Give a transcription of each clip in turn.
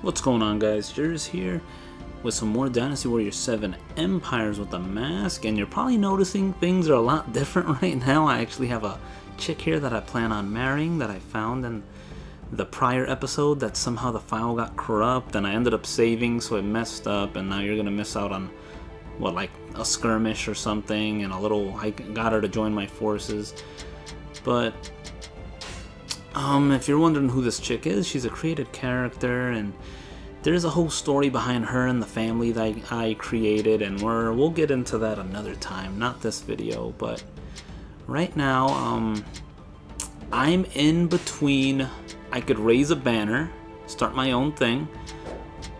What's going on, guys? Jerz here with some more Dynasty Warriors 7 Empires with The Mask, and you're probably noticing things are a lot different right now. I actually have a chick here that I plan on marrying that I found in the prior episode that somehow the file got corrupt and I ended up saving, so it messed up, and now you're gonna miss out on what, like a skirmish or something, and a little, I got her to join my forces. But if you're wondering who this chick is, she's a created character, and there's a whole story behind her and the family that I created, and we'll get into that another time, not this video. But right now, I'm in between, I could raise a banner, start my own thing,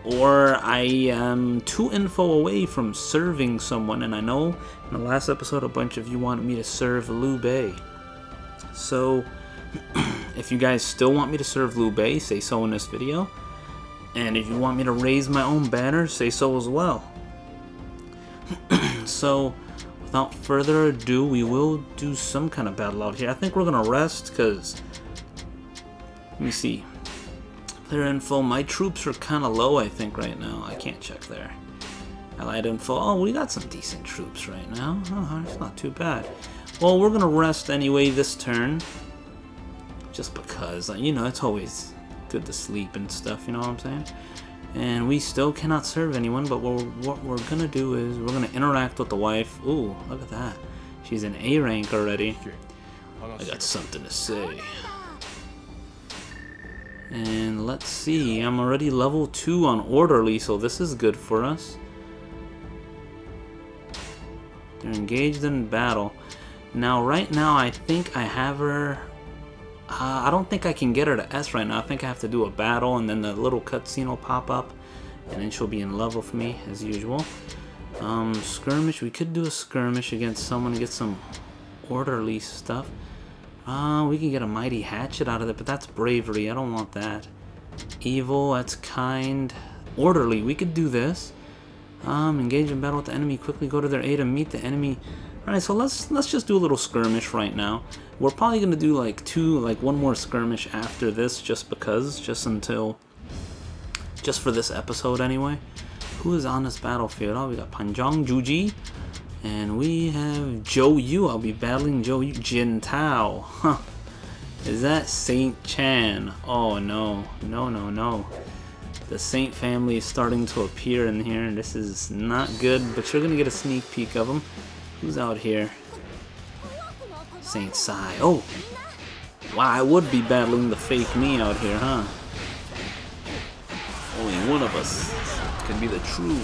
or I am 2 info away from serving someone, and I know in the last episode a bunch of you wanted me to serve Liu Bei. So if you guys still want me to serve Liu Bei, say so in this video. And if you want me to raise my own banner, say so as well. So, without further ado, we will do some kind of battle out here. I think we're going to rest because... let me see. Player info. My troops are kind of low, I think, right now. I can't check there. Allied info. Oh, we got some decent troops right now. Oh, it's not too bad. Well, we're going to rest anyway this turn. Just because, you know, it's always good to sleep and stuff, you know what I'm saying? And we still cannot serve anyone, but what we're going to do is we're going to interact with the wife. Ooh, look at that. She's in A rank already. I got something to say. And let's see, I'm already level 2 on orderly, so this is good for us. They're engaged in battle. Now, right now, I think I have her... I don't think I can get her to S right now. I think I have to do a battle, and then the little cutscene will pop up, and then she'll be in love with me as usual. Skirmish. We could do a skirmish against someone to get some orderly stuff. We can get a mighty hatchet out of it, but that's bravery. I don't want that. Evil. That's kind. Orderly. We could do this. Engage in battle with the enemy. Quickly go to their aid and meet the enemy. Alright, so let's just do a little skirmish right now. We're probably gonna do like one more skirmish after this, just because, just for this episode anyway. Who is on this battlefield? Oh, we got Panjong Juji, and we have Zhou Yu. I'll be battling Zhou Yu. Jin Tao. Huh? Is that Saint Chan? Oh no, no, no, no. The Saint family is starting to appear in here, and this is not good. But you're gonna get a sneak peek of them. Who's out here? Saint Sai. Oh! Wow, I would be battling the fake me out here, huh? Only one of us can be the true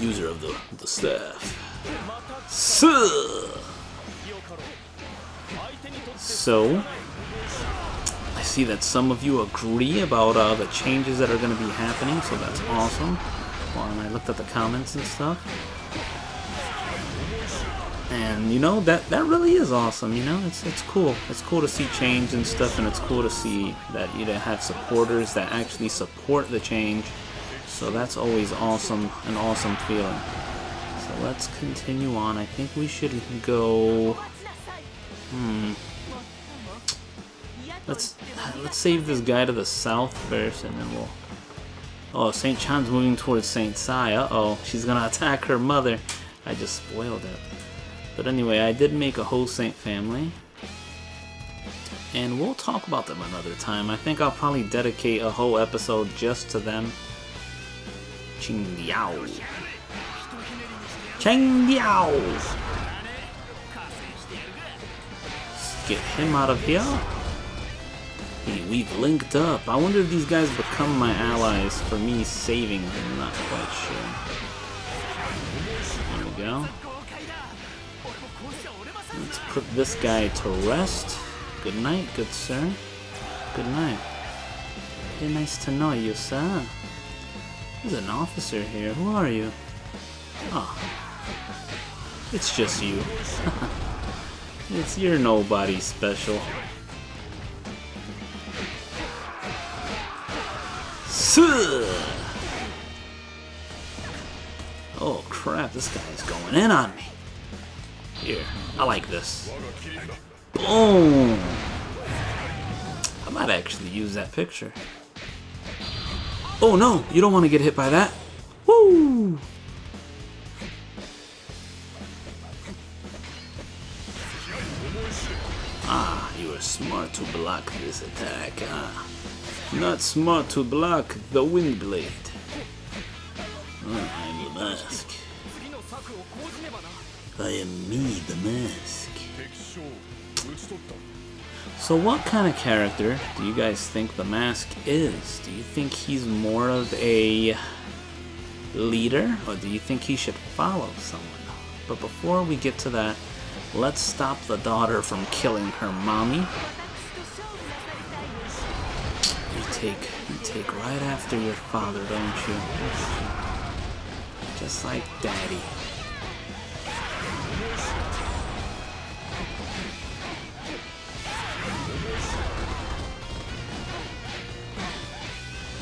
user of the staff. So, I see that some of you agree about the changes that are going to be happening, so that's awesome. Well, and I looked at the comments and stuff. And you know, that really is awesome, you know, it's cool. It's cool to see change and stuff, and it's cool to see that you have supporters that actually support the change. So that's always awesome, an awesome feeling. So let's continue on. I think we should go... Let's save this guy to the south first, and then we'll... Oh, Saint Chan's moving towards Saint Sai. Uh-oh, she's gonna attack her mother. I just spoiled it. But anyway, I did make a whole Saint family, and we'll talk about them another time. I think I'll probably dedicate a whole episode just to them. Jin Tao. Jin Tao! Let's get him out of here. Hey, we've linked up. I wonder if these guys become my allies for me saving them. I'm not quite sure. There we go. Let's put this guy to rest. Good night, good sir. Good night. Very nice to know you, sir. There's an officer here. Who are you? Oh. It's just you. You're nobody special. Oh crap, this guy's going in on me. Here. I like this. Boom! I might actually use that picture. Oh no, you don't want to get hit by that. Woo! Ah, you are smart to block this attack, huh? Not smart to block the wind blade. I am the mask. I am me, the mask. So what kind of character do you guys think the mask is? Do you think he's more of a leader, or do you think he should follow someone? But before we get to that, let's stop the daughter from killing her mommy. You take right after your father, don't you? Just like daddy.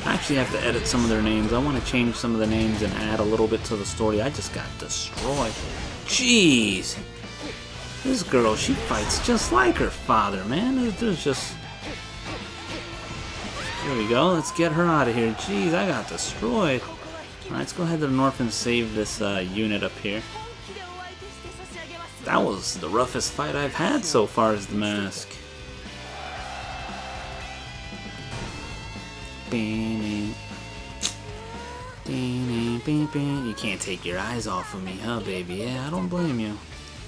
I actually have to edit some of their names. I want to change some of the names and add a little bit to the story. I just got destroyed. Jeez! This girl, she fights just like her father, man. There's just... There we go. Let's get her out of here. Jeez, I got destroyed. Alright, let's go ahead to the north and save this unit up here. That was the roughest fight I've had so far as the mask. You can't take your eyes off of me, huh, baby? Yeah, I don't blame you.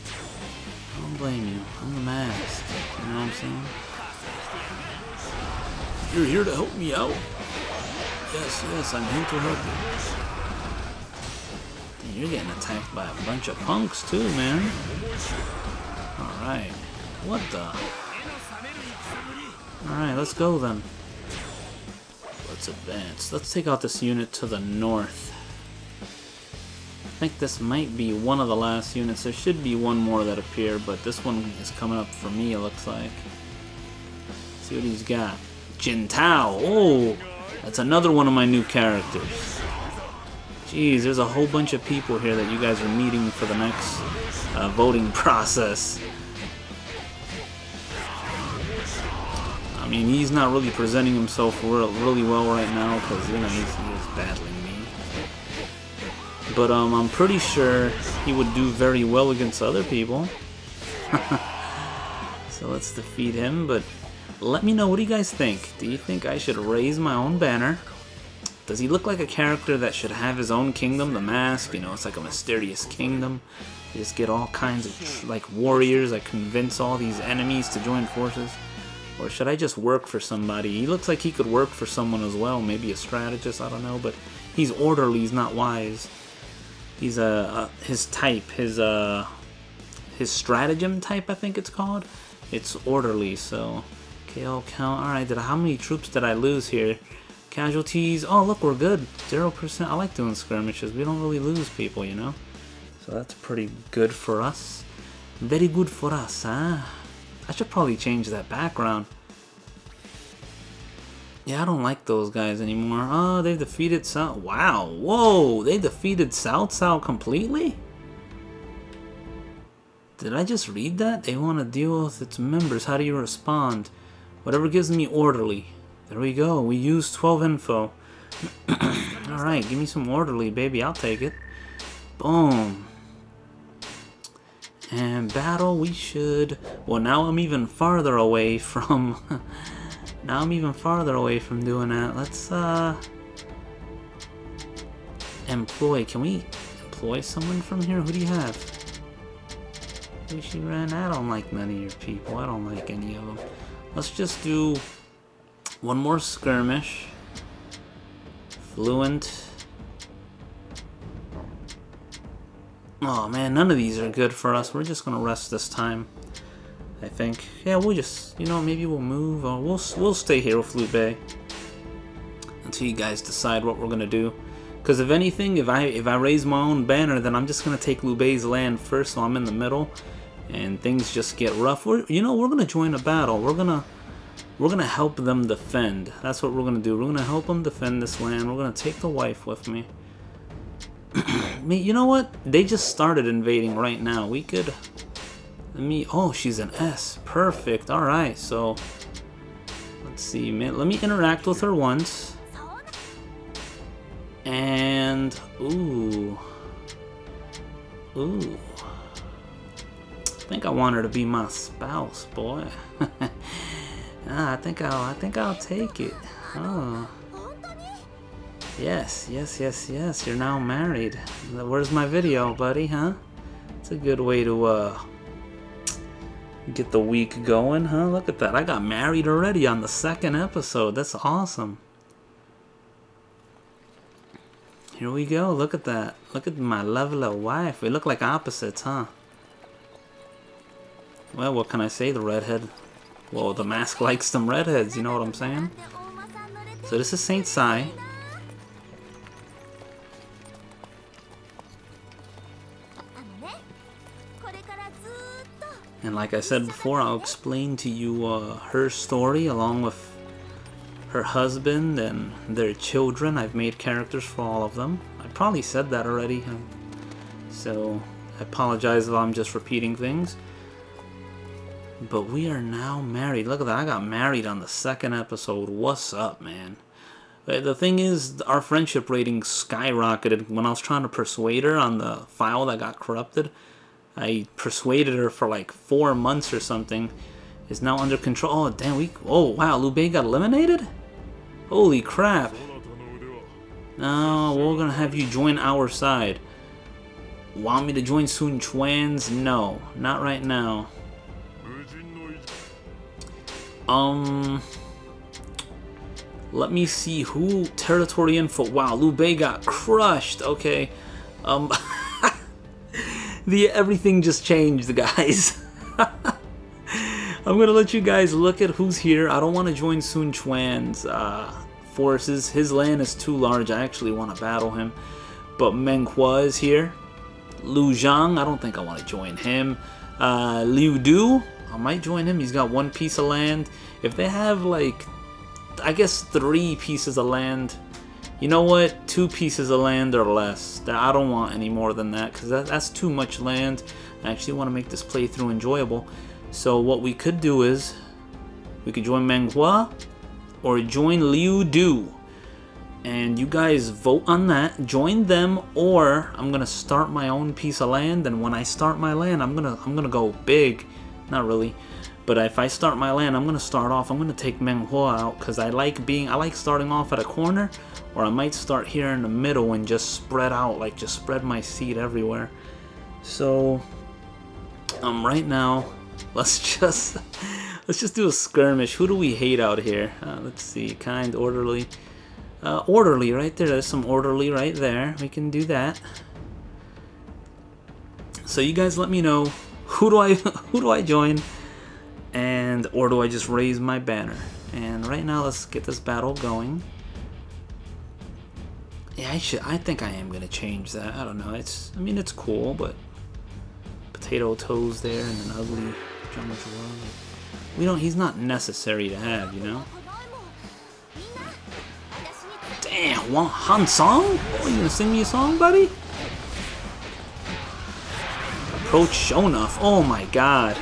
I don't blame you. I'm the mask. You know what I'm saying? You're here to help me out? Yes, yes, I'm here to help you. Dude, you're getting attacked by a bunch of punks too, man. Alright. What the? Alright, let's go then. Let's advance. Let's take out this unit to the north. I think this might be one of the last units. There should be one more that appear, but this one is coming up for me, it looks like. Let's see what he's got. Jin Tao! Oh! That's another one of my new characters. Jeez, there's a whole bunch of people here that you guys are meeting for the next voting process. I mean, he's not really presenting himself really well right now because, you know, he's battling me. But I'm pretty sure he would do very well against other people. So let's defeat him, but let me know, what do you guys think? Do you think I should raise my own banner? Does he look like a character that should have his own kingdom, the mask? You know, it's like a mysterious kingdom. You just get all kinds of, like, warriors that convince all these enemies to join forces. Or should I just work for somebody? He looks like he could work for someone as well. Maybe a strategist, I don't know. But he's orderly, he's not wise. He's his type, his stratagem type, I think it's called. It's orderly, so... KO count. Alright, how many troops did I lose here? Casualties. Oh, look, we're good. 0%. I like doing skirmishes. We don't really lose people, you know? So that's pretty good for us. Very good for us, huh? I should probably change that background. Yeah, I don't like those guys anymore. Oh, they defeated South. Wow. Whoa. They defeated South South completely? Did I just read that? They want to deal with its members. How do you respond? Whatever gives me orderly. There we go. We use 12 info. Alright, give me some orderly, baby. I'll take it. Boom. And battle, we should... Well, now I'm even farther away from... Now I'm even farther away from doing that. Let's, employ. Can we employ someone from here? Who do you have? Who she ran? I don't like none of your people. I don't like any of them. Let's just do one more skirmish. Fluent. Oh man, none of these are good for us. We're just gonna rest this time, I think. Yeah, we'll just, you know, maybe we'll move. Or we'll stay here with Liu Bei until you guys decide what we're gonna do. Because if anything, if I raise my own banner, then I'm just gonna take Liu Bei's land first, so I'm in the middle. And things just get rough. You know, we're gonna join a battle. We're gonna help them defend. That's what we're gonna do. We're gonna help them defend this land. We're gonna take the wife with me. You know what? They just started invading right now. We could. Let me. Oh, she's an S. Perfect. All right. So let's see, man. Let me interact with her once. And ooh, I think I want her to be my spouse, boy. Ah, I think I'll take it. Oh. Yes, yes, yes, yes. You're now married. Where's my video, buddy? Huh? It's a good way to get the week going, huh? Look at that. I got married already on the second episode. That's awesome. Here we go. Look at that. Look at my lovely wife. We look like opposites, huh? Well, what can I say? The redhead. Whoa, the mask likes them redheads. You know what I'm saying? So this is Saint Sai. And like I said before, I'll explain to you her story along with her husband and their children. I've made characters for all of them. I probably said that already, so I apologize if I'm just repeating things. But we are now married. Look at that. I got married on the second episode. What's up, man? The thing is, our friendship rating skyrocketed. When I was trying to persuade her on the file that got corrupted, I persuaded her for like 4 months or something. It's now under control. Oh, damn. Oh, wow. Liu Bei got eliminated? Holy crap. No, we're going to have you join our side. Want me to join Sun Quan's? No, not right now. Let me see who territory info. Wow, Liu Bei got crushed. Okay, everything just changed, guys. I'm gonna let you guys look at who's here. I don't want to join Sun Quan's forces. His land is too large. I actually want to battle him, but Meng Huo is here. Lu Zhang, I don't think I want to join him. Liu Du, I might join him. He's got one piece of land. If they have, like, I guess 3 pieces of land, you know what, 2 pieces of land or less. I don't want any more than that, because that's too much land. I actually want to make this playthrough enjoyable. So what we could do is we could join Meng Huo or join Liu Du, and you guys vote on that. Join them, or I'm gonna start my own piece of land. And when I start my land, I'm gonna go big. Not really, but if I start my land, I'm gonna take Meng Huo out, because I like starting off at a corner, or I might start here in the middle and just spread out, like just spread my seed everywhere. So right now, let's just do a skirmish. Who do we hate out here? Let's see. Kind, orderly, orderly right there. There's some orderly right there. We can do that. So you guys let me know. Who do I join, and or do I just raise my banner? And right now, let's get this battle going. Yeah, I think I am gonna change that. I don't know. I mean it's cool, but potato toes there and an ugly drama. We don't. He's not necessary to have, you know. Damn, Han Song. Oh, you gonna sing me a song, buddy? Show enough. Oh my god.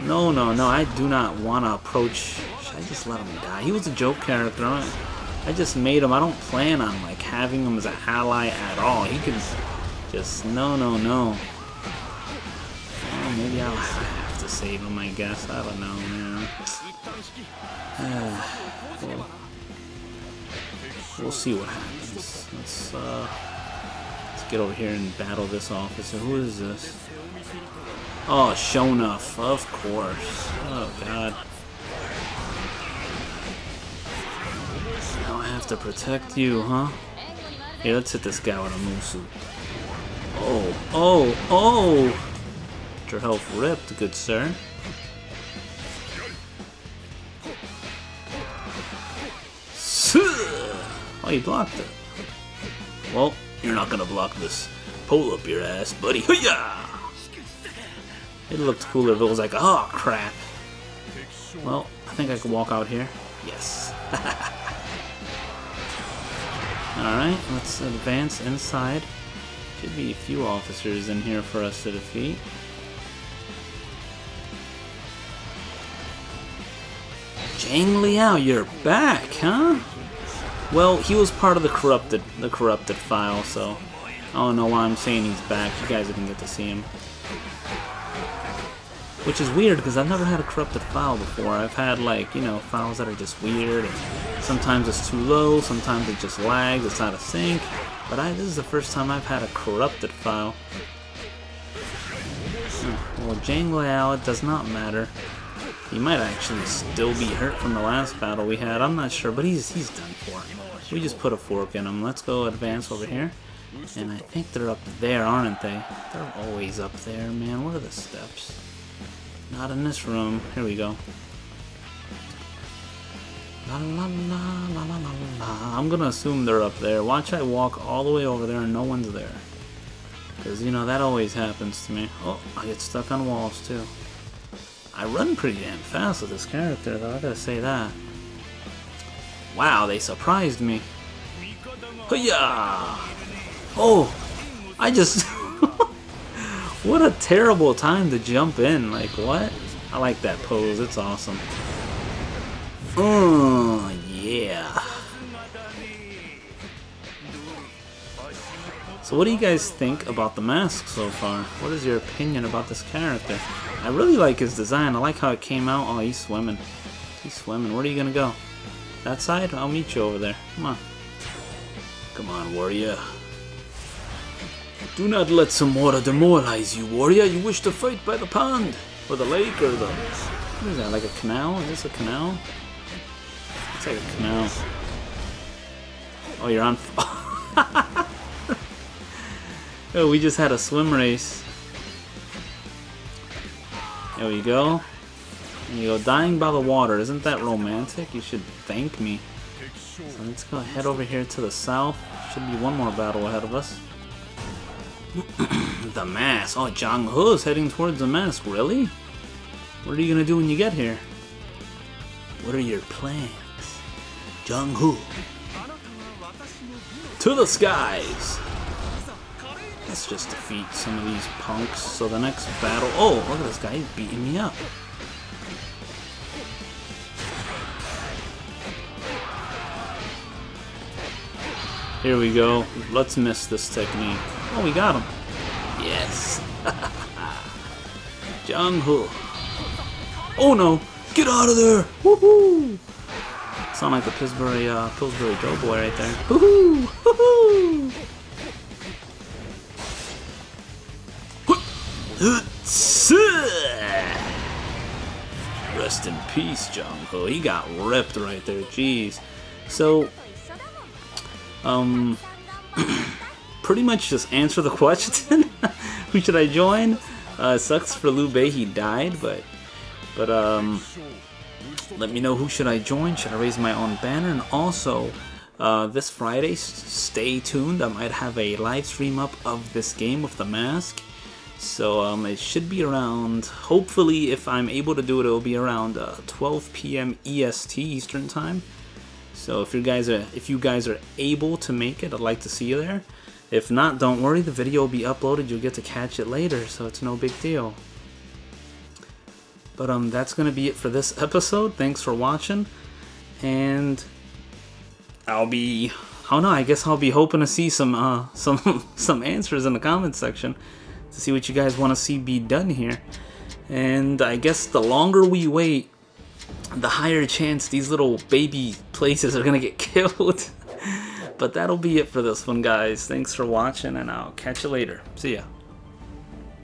No, no, no. I do not want to approach. Should I just let him die? He was a joke character. I just made him. I don't plan on like having him as an ally at all. He can just no, no, no. Well, maybe I'll have to save him, I guess. I don't know, man. We'll see what happens. Let's get over here and battle this officer. Who is this? Oh, Shonuff, of course. Oh, God. Now I have to protect you, huh? Here, let's hit this guy with a Musu. Oh, oh, oh! Get your health ripped, good sir. Oh, you blocked it. Well, you're not gonna block this. Pull up your ass, buddy. Hoo-yah! It looked cooler if it was like, oh crap. Well, I think I can walk out here. Yes. Alright, let's advance inside. Should be a few officers in here for us to defeat. Zhang Liao, you're back, huh? Well, he was part of the corrupted file, so I don't know why I'm saying he's back. You guys didn't get to see him. Which is weird, because I've never had a corrupted file before. I've had, like, you know, files that are just weird, and sometimes it's too low, sometimes it just lags, it's out of sync. But this is the first time I've had a corrupted file. Well, Zhang Liao, it does not matter. He might actually still be hurt from the last battle we had. I'm not sure, but he's done for. We just put a fork in him. Let's go advance over here. And I think they're up there, aren't they? They're always up there, man. What are the steps? Not in this room. Here we go. La, la, la, la, la, la. I'm gonna assume they're up there. Watch I walk all the way over there and no one's there. Because, you know, that always happens to me. Oh, I get stuck on walls, too. I run pretty damn fast with this character, though, I gotta say that. Wow, they surprised me. Hiyah! Oh! I just... What a terrible time to jump in, like, what? I like that pose, it's awesome. Oh, yeah. So what do you guys think about the mask so far? What is your opinion about this character? I really like his design. I like how it came out. Oh, he's swimming. He's swimming. Where are you gonna go? That side? I'll meet you over there. Come on. Come on, warrior. Do not let some water demoralize you, warrior. You wish to fight by the pond. Or the lake, or the... What is that, like a canal? Is this a canal? It's like a canal. Oh, you're on... Oh, we just had a swim race. There we go. And you go, dying by the water. Isn't that romantic? You should thank me. So let's go head over here to the south. Should be one more battle ahead of us. The Mask. Oh, Jianghu is heading towards the Mask. Really? What are you going to do when you get here? What are your plans? Jianghu. To the skies! Let's just defeat some of these punks. So the next battle... Oh, look at this guy. He's beating me up. Here we go. Let's miss this technique. Oh, we got him. Yes. Jianghu. Oh, no. Get out of there. Woohoo. Sound like the Pillsbury Doughboy right there. Woohoo. Woohoo. Rest in peace, Jianghu. He got ripped right there, jeez. So, pretty much just answer the question. Who should I join? Sucks for Liu Bei, he died, but let me know who should I join. Should I raise my own banner? And also, this Friday, stay tuned. I might have a live stream up of this game with the mask. So it should be around, hopefully if I'm able to do it, it'll be around 12 p.m. EST Eastern Time. So if you guys are able to make it, I'd like to see you there. If not, don't worry, the video will be uploaded. You'll get to catch it later, so it's no big deal. But that's going to be it for this episode. Thanks for watching. And I guess I'll be hoping to see some answers in the comment section. To see what you guys want to see be done here. And I guess the longer we wait, the higher chance these little baby places are gonna get killed. But that'll be it for this one, guys. Thanks for watching, and I'll catch you later. See ya.